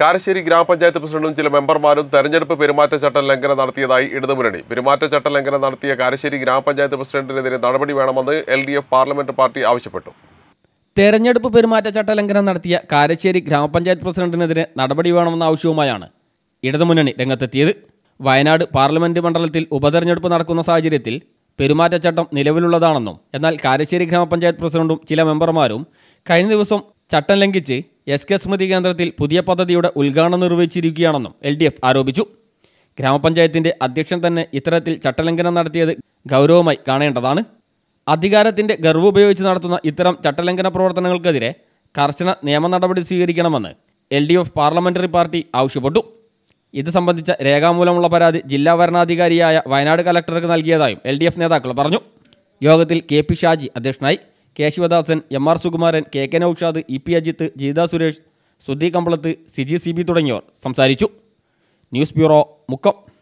കാരശ്ശേരി ഗ്രാമപഞ്ചായത്ത് പ്രസിഡന്റും ചില മെമ്പർമാരും തെരഞ്ഞെടുപ്പ് പെരുമാറ്റച്ചട്ടം ലംഘനം നടത്തിയതായി ഇടതുമുന്നണി. പെരുമാറ്റച്ചട്ടം ലംഘനം നടത്തിയ കാരശ്ശേരി ഗ്രാമപഞ്ചായത്ത് പ്രസിഡന്റിനെതിരെ നടപടി വേണമെന്ന് LDF പാർലമെന്റ് പാർട്ടി ആവശ്യപ്പെട്ടു. തെരഞ്ഞെടുപ്പ് പെരുമാറ്റച്ചട്ട ലംഘനം നടത്തിയ കാരശ്ശേരി ഗ്രാമപഞ്ചായത്ത് പ്രസിഡന്റിനെതിരെ നടപടി വേണമെന്ന ആവശ്യവുമായാണ് ഇടതുമുന്നണി രംഗത്തെത്തിയത്. വയനാട് പാർലമെന്റ് മണ്ഡലത്തിൽ ഉപതെരഞ്ഞെടുപ്പ് നടക്കുന്ന സാഹചര്യത്തിൽ പെരുമാറ്റച്ചട്ടം നിലവിലുള്ളതാണെന്നും എന്നാൽ കാരശ്ശേരി ഗ്രാമപഞ്ചായത്ത് പ്രസിഡന്റും ചില മെമ്പർമാരും കഴിഞ്ഞ ദിവസം ചട്ടം ലംഘിച്ച് SK സ്മൃതി കേന്ദ്രത്തിൽ പുതിയ പദ്ധതിയുടെ ഉദ്ഘാടനം നിർവഹിച്ചിരിക്കുകയാണെന്നും LDF ആരോപിച്ചു. ഗ്രാമപഞ്ചായത്തിന്റെ അധ്യക്ഷൻ തന്നെ ഇത്തരത്തിൽ ചട്ടലംഘനം നടത്തിയത് ഗൗരവമായി കാണേണ്ടതാണ്. അധികാരത്തിന്റെ ഗർവ് ഉപയോഗിച്ച് നടത്തുന്ന ഇത്തരം ചട്ടലംഘന പ്രവർത്തനങ്ങൾക്കെതിരെ കർശന നിയമ നടപടി സ്വീകരിക്കണമെന്ന് LDF പാർലമെന്ററി പാർട്ടി ആവശ്യപ്പെട്ടു. ഇത് സംബന്ധിച്ച രേഖാമൂലമുള്ള പരാതി ജില്ലാ വരണാധികാരിയായ വയനാട് കലക്ടർക്ക് നൽകിയതായും LDF നേതാക്കൾ പറഞ്ഞു. യോഗത്തിൽ KP ഷാജി അധ്യക്ഷനായി. Keshavadasan, MR Sukumaran, KK Naushad, EP Ajith, Jeetha Suresh, Sudhi Kambalath, CG CB തുടങ്ങിയവർ സംസാരിച്ചു. News bureau, Mukkam.